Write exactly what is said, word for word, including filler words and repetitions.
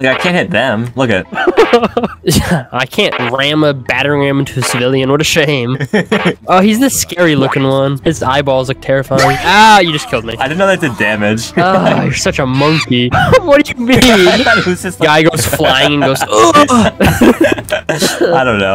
Yeah, I can't hit them. Look at it. I can't ram a battering ram into a civilian. What a shame. Oh, he's the scary looking one. His eyeballs look terrifying. Ah, you just killed me. I didn't know that did damage. Oh, you're such a monkey. What do you mean? I thought it was just like... Guy goes flying and goes, oh! I don't know.